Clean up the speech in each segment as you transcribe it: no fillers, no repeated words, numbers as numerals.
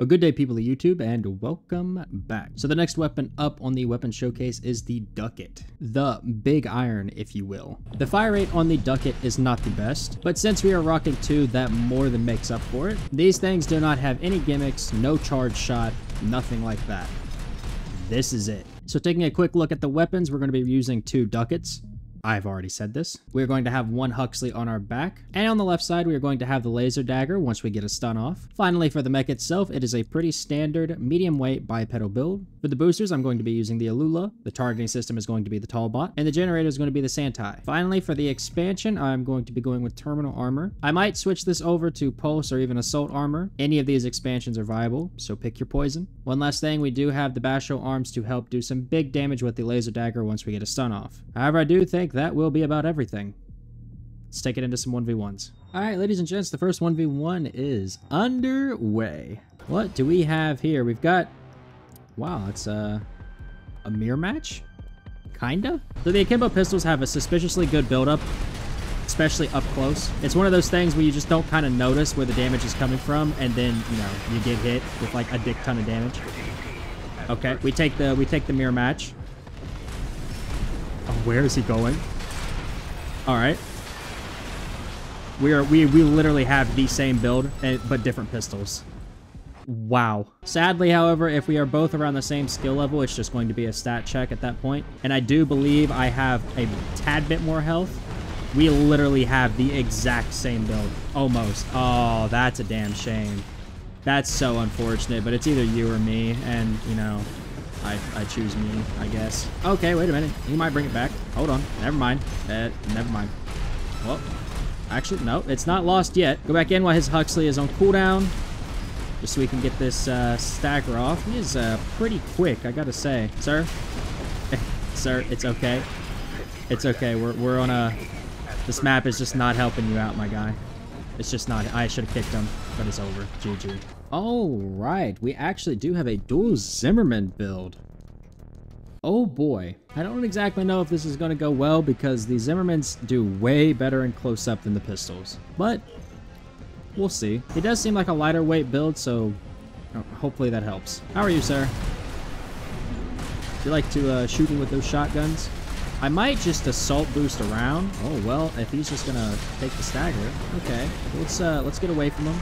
Well, good day people of YouTube and welcome back. So the next weapon up on the weapon showcase is the Duckett, the big iron if you will. The fire rate on the Duckett is not the best, but since we are rocking two, that more than makes up for it. These things do not have any gimmicks, no charge shot, nothing like that. This is it. So taking a quick look at the weapons, we're going to be using two Ducketts. I've already said this. We're going to have one Huxley on our back, and on the left side we are going to have the Laser Dagger once we get a stun off. Finally, for the mech itself, it is a pretty standard medium weight bipedal build. For the boosters, I'm going to be using the Alula, the targeting system is going to be the Tallbot, and the generator is going to be the Santai. Finally, for the expansion, I'm going to be going with Terminal Armor. I might switch this over to Pulse or even Assault Armor. Any of these expansions are viable, so pick your poison. One last thing, we do have the Basho Arms to help do some big damage with the Laser Dagger once we get a stun off. However, I do think that will be about everything. Let's take it into some 1v1s. All right, ladies and gents, the first 1v1 is underway. What do we have here? We've got, wow, it's a mirror match? Kinda? So the akimbo pistols have a suspiciously good buildup, especially up close. It's one of those things where you just don't kind of notice where the damage is coming from, and then, you know, you get hit with like a dick ton of damage. Okay, we take the mirror match. Where is he going? All right, we literally have the same build but different pistols. Wow. Sadly, however, if we are both around the same skill level, it's just going to be a stat check at that point. And I do believe I have a tad bit more health. We literally have the exact same build almost. Oh, that's a damn shame. That's so unfortunate, but it's either you or me, and you know, I choose me, I guess. Okay, wait a minute. He might bring it back. Hold on. Never mind. Never mind. Well, actually, no. It's not lost yet. Go back in while his Huxley is on cooldown. Just so we can get this stagger off. He is pretty quick, I gotta say. Sir? Sir, it's okay. It's okay. We're on a... This map is just not helping you out, my guy. It's just not... I should have kicked him, but it's over. GG. All right, we actually do have a dual Zimmerman build. Oh boy. I don't exactly know if this is going to go well because the Zimmermans do way better in close-up than the pistols, but we'll see. It does seem like a lighter weight build, so hopefully that helps. How are you, sir? Do you like to shoot me with those shotguns? I might just assault boost around. Oh, well, if he's just going to take the stagger. Okay, let's get away from him.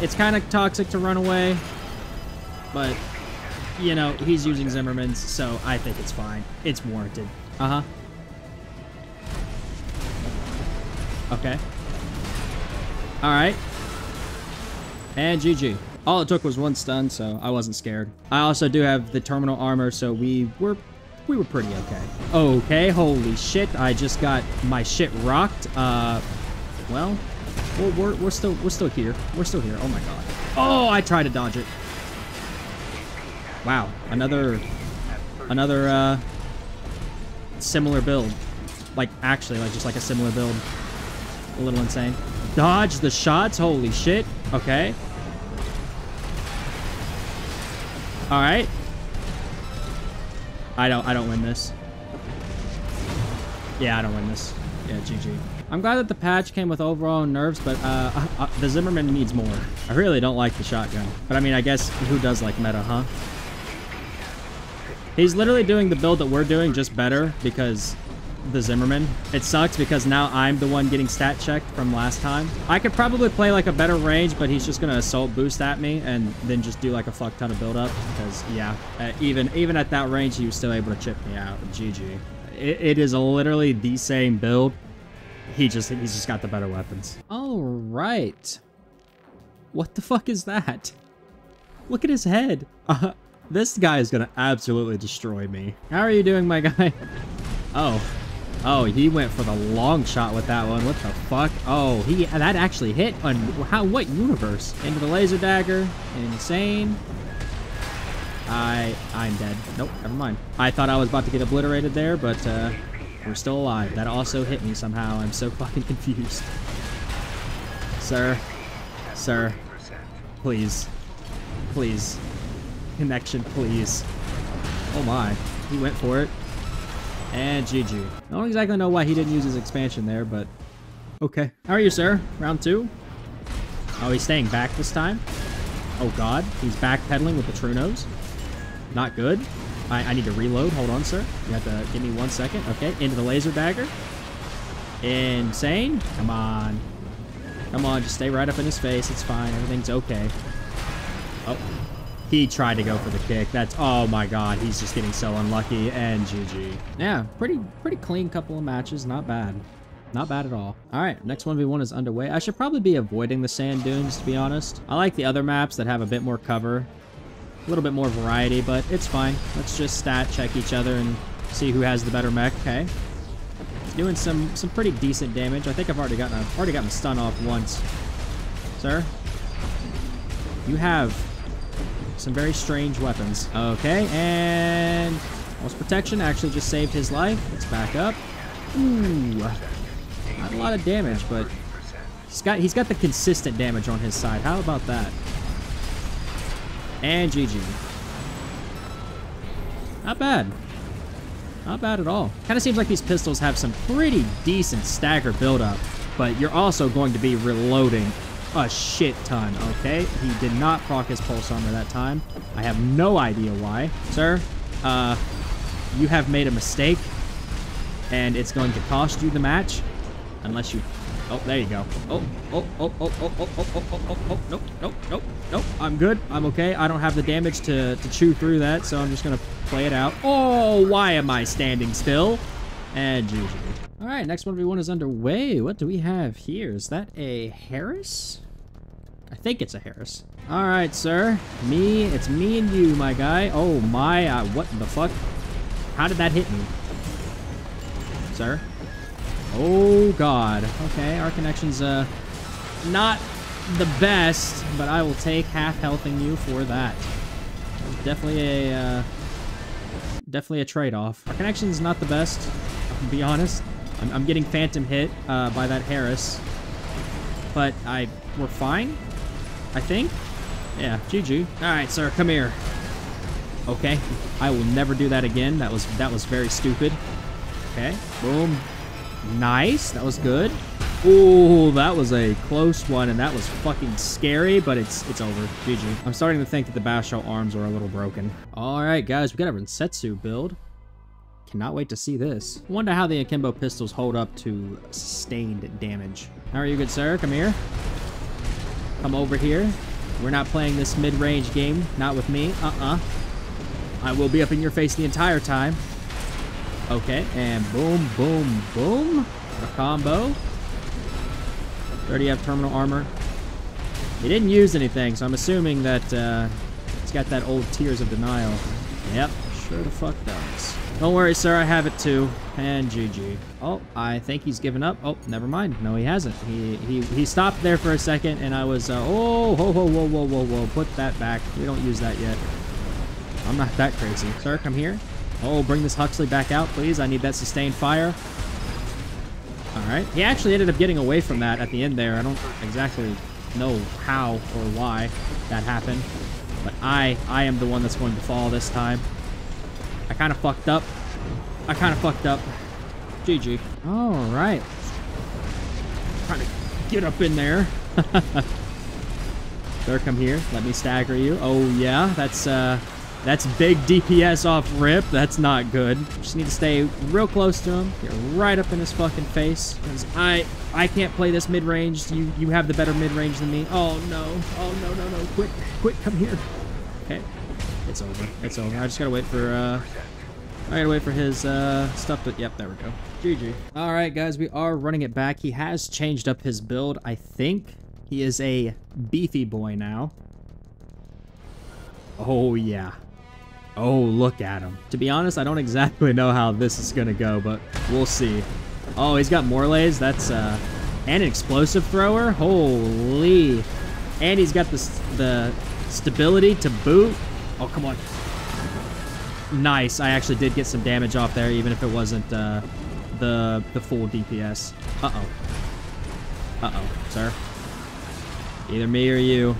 It's kind of toxic to run away, but, you know, he's using Zimmermans, so I think it's fine. It's warranted. Uh-huh. Okay. All right. And GG. All it took was one stun, so I wasn't scared. I also do have the Terminal Armor, so we were pretty okay. Okay, holy shit. I just got my shit rocked. Well... Well, we're still here. We're still here. Oh my god. Oh, I tried to dodge it. Wow, another similar build. Like actually, like just like a similar build. A little insane. Dodge the shots. Holy shit. Okay. All right. I don't win this. Yeah, I don't win this. Yeah, GG. I'm glad that the patch came with overall nerfs, but the Zimmerman needs more. I really don't like the shotgun. But I mean, I guess who does like meta, huh? He's literally doing the build that we're doing, just better, because the Zimmerman. It sucks because now I'm the one getting stat checked from last time. I could probably play like a better range, but he's just going to assault boost at me and then just do like a fuck ton of build up. Because yeah, even at that range, he was still able to chip me out. GG. It is literally the same build. He's just got the better weapons. All right. What the fuck is that? Look at his head. This guy is going to absolutely destroy me. How are you doing, my guy? Oh. Oh, he went for the long shot with that one. What the fuck? Oh, that actually hit on how? What universe? Into the Laser Dagger. Insane. I'm dead. Nope, never mind. I thought I was about to get obliterated there, but... We're still alive. That also hit me somehow. I'm so fucking confused. Sir. Sir. Please. Please. Connection, please. Oh my. He went for it. And GG. I don't exactly know why he didn't use his expansion there, but... Okay. How are you, sir? Round 2? Oh, he's staying back this time? Oh god, he's backpedaling with the true nose. Not good. I need to reload. Hold on, sir. You have to give me 1 second. Okay, into the laser dagger. Insane. Come on. Come on, just stay right up in his face. It's fine. Everything's okay. Oh. He tried to go for the kick. That's... Oh, my God. He's just getting so unlucky. And GG. Yeah, pretty clean couple of matches. Not bad. Not bad at all. All right, next 1v1 is underway. I should probably be avoiding the sand dunes, to be honest. I like the other maps that have a bit more cover. A little bit more variety, but it's fine. Let's just stat check each other and see who has the better mech. Okay. Doing some pretty decent damage. I think I've already gotten a stun off once. Sir, you have some very strange weapons. Okay, and almost protection actually just saved his life. Let's back up. Ooh, not a lot of damage, but he's got the consistent damage on his side. How about that? And GG. Not bad. Not bad at all. Kind of seems like these pistols have some pretty decent stagger buildup, but you're also going to be reloading a shit ton, okay? He did not proc his pulse armor that time. I have no idea why. Sir, you have made a mistake, and it's going to cost you the match, unless you... Oh, there you go. Oh, nope. I'm good. I'm okay. I don't have the damage to chew through that, so I'm just going to play it out. Oh, why am I standing still? And GG. All right, next 1v1 is underway. What do we have here? Is that a Harris? I think it's a Harris. All right, sir. It's me and you, my guy. Oh, my. What the fuck? How did that hit me? Sir? Oh, God. Okay, our connection's not the best, but I will take half healthing you for that. Definitely a trade-off. Our connection's not the best, I'll be honest. I'm getting phantom hit by that Harris, but we're fine, I think. Yeah, GG. All right, sir, come here. Okay, I will never do that again. That was very stupid. Okay, boom. Nice, that was good. Ooh, that was a close one, and that was fucking scary, but it's over. GG. I'm starting to think that the Basho arms are a little broken. All right, guys, we got a Rensetsu build. Cannot wait to see this. Wonder how the akimbo pistols hold up to sustained damage. How are you, good sir? Come here. Come over here. We're not playing this mid-range game. Not with me. I will be up in your face the entire time. Okay, and boom, boom, boom. A combo. 30F terminal armor. He didn't use anything, so I'm assuming that it's got that old Tears of Denial. Yep, sure the fuck does. Don't worry, sir, I have it too. And GG. Oh, I think he's given up. Oh, never mind. No, he hasn't. He stopped there for a second, and I was, oh, whoa. Put that back. We don't use that yet. I'm not that crazy. Sir, come here. Oh, bring this Huxley back out, please. I need that sustained fire. All right. He actually ended up getting away from that at the end there. I don't exactly know how or why that happened, but I am the one that's going to fall this time. I kind of fucked up. GG. All right. Trying to get up in there. Sir, come here. Let me stagger you. Oh, yeah. That's big DPS off rip. That's not good. Just need to stay real close to him. Get right up in his fucking face. Because I can't play this mid-range. You have the better mid-range than me. Oh, no. Oh, no. Quick, come here. Okay. It's over. I just gotta wait for, his, stuff to... Yep, there we go. GG. All right, guys. We are running it back. He has changed up his build, I think. He is a beefy boy now. Oh, yeah. Oh, look at him. To be honest, I don't exactly know how this is going to go, but we'll see. Oh, he's got Morlays. That's and an explosive thrower. Holy. And he's got the stability to boot. Oh, come on. Nice. I actually did get some damage off there, even if it wasn't the full DPS. Uh-oh. Uh-oh, sir. Either me or you.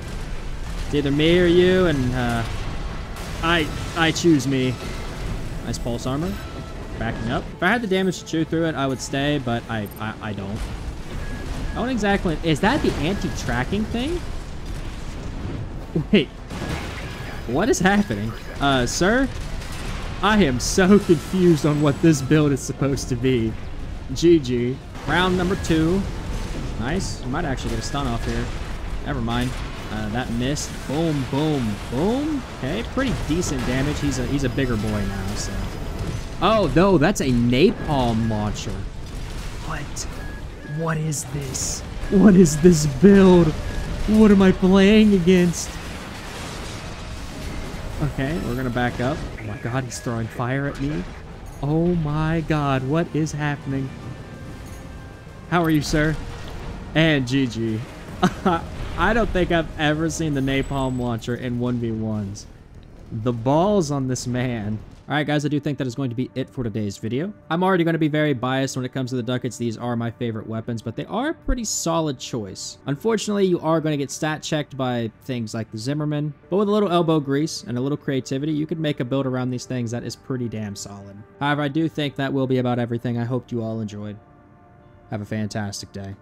Either me or you, and I choose me. Nice pulse armor. Backing up. If I had the damage to chew through it, I would stay, but I don't. I don't exactly... Is that the anti-tracking thing? Wait, what is happening? Sir? I am so confused on what this build is supposed to be. GG. Round number 2. Nice. We might actually get a stun off here. Never mind. That missed. Boom, boom, boom. Okay, pretty decent damage. He's a bigger boy now, so. Oh, no, that's a napalm launcher. What? What is this? What is this build? What am I playing against? Okay, we're gonna back up. Oh my god, he's throwing fire at me. Oh my god, what is happening? How are you, sir? And GG. I don't think I've ever seen the napalm launcher in 1v1s. The balls on this man. Alright guys, I do think that is going to be it for today's video. I'm already going to be very biased when it comes to the Ducketts. These are my favorite weapons, but they are a pretty solid choice. Unfortunately, you are going to get stat checked by things like the Zimmerman, but with a little elbow grease and a little creativity, you could make a build around these things that is pretty damn solid. However, I do think that will be about everything. I hope you all enjoyed. Have a fantastic day.